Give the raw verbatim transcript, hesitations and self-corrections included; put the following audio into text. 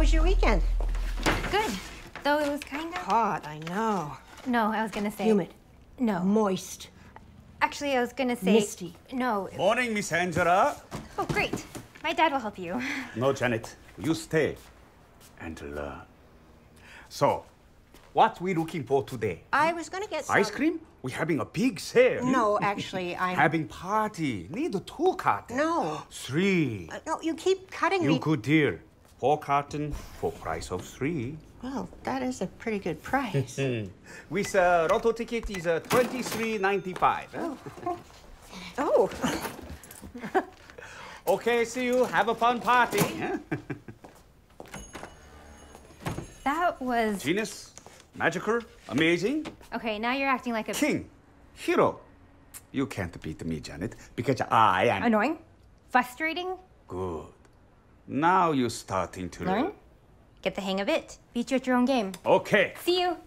How was your weekend? Good, though it was kind of... hot, I know. No, I was gonna say... humid. No. Moist. Actually, I was gonna say... misty. No. It... Morning, Miss Angela. Oh, great. My dad will help you. No, Janet. You stay and learn. So, what we looking for today? I was gonna get some... ice cream? We're having a big sale. No, actually, I'm... having party. Need two cartons. No. Three. Uh, no, you keep cutting you me... You could deal. Four cartons for price of three. Well, that is a pretty good price. With a uh, lotto ticket is uh, twenty-three ninety-five. Huh? Oh. Oh. Okay, see you. Have a fun party. Huh? That was... genius, magical, amazing. Okay, now you're acting like a... king, hero. You can't beat me, Janet, because I am... annoying? Frustrating? Good. Now you're starting to... learn? Get the hang of it. Beat you at your own game. Okay. See you.